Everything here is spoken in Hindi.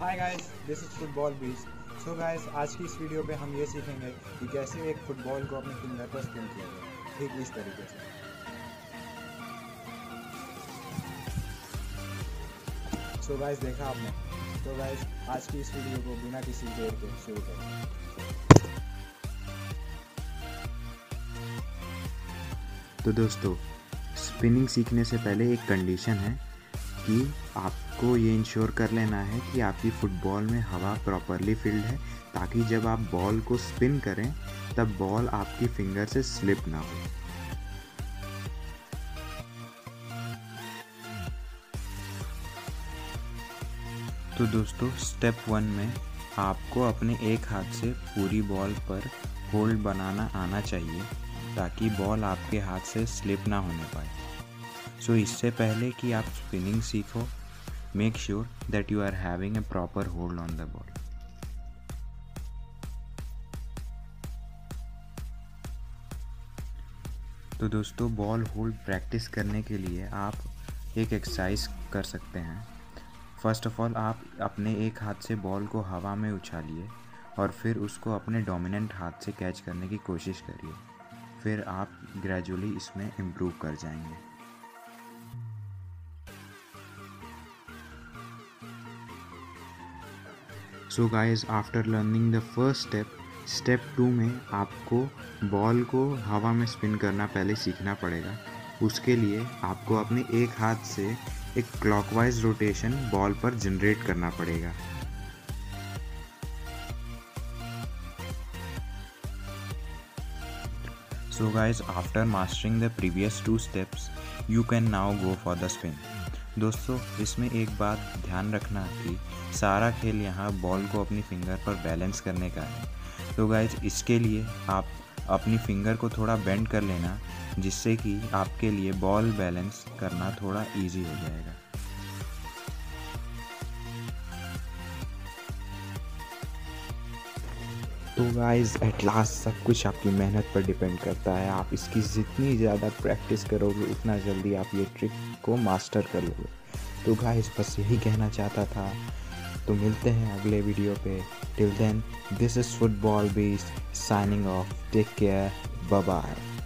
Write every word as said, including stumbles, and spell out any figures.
Hi guys, this is football beast. So guys, आज की इस वीडियो पे हम ये सीखेंगे कि कैसे एक फुटबॉल को अपने फिंगर पर स्पिन किया जाए, ठीक इस तरीके से। सो गाइस, देखा आपने। तो गाइस, आज की इस वीडियो को बिना किसी देर के शुरू करें। तो दोस्तों, स्पिनिंग सीखने से पहले एक कंडीशन है कि आपको ये इंश्योर कर लेना है कि आपकी फुटबॉल में हवा प्रॉपरली फिल्ड है, ताकि जब आप बॉल को स्पिन करें तब बॉल आपकी फिंगर से स्लिप ना हो। तो दोस्तों, स्टेप वन में आपको अपने एक हाथ से पूरी बॉल पर होल्ड बनाना आना चाहिए, ताकि बॉल आपके हाथ से स्लिप ना होने पाए। सो so, इससे पहले कि आप स्पिनिंग सीखो, make sure that you are having a proper hold on the ball. तो दोस्तों, बॉल होल्ड प्रैक्टिस करने के लिए आप एक एक्सरसाइज कर सकते हैं। फर्स्ट ऑफ ऑल, आप अपने एक हाथ से बॉल को हवा में उछालिए और फिर उसको अपने डोमिनेंट हाथ से कैच करने की कोशिश करिए। फिर आप ग्रेजुअली इसमें इम्प्रूव कर जाएंगे। So guys, after learning the first step, step two में आपको बॉल को हवा में स्पिन करना पहले सीखना पड़ेगा। उसके लिए आपको अपने एक हाथ से एक क्लॉकवाइज रोटेशन बॉल पर जनरेट करना पड़ेगा। So guys, after mastering the previous two steps, you can now go for the spin. दोस्तों, इसमें एक बात ध्यान रखना कि सारा खेल यहाँ बॉल को अपनी फिंगर पर बैलेंस करने का है। तो गाइज, इसके लिए आप अपनी फिंगर को थोड़ा बेंड कर लेना, जिससे कि आपके लिए बॉल बैलेंस करना थोड़ा इजी हो जाएगा। तो गाइज, एट लास्ट सब कुछ आपकी मेहनत पर डिपेंड करता है। आप इसकी जितनी ज़्यादा प्रैक्टिस करोगे, उतना जल्दी आप ये ट्रिक को मास्टर कर लोगे। तो गाइज, बस यही कहना चाहता था। तो मिलते हैं अगले वीडियो पे। Till then, this is football beast signing off. Take care, bye bye.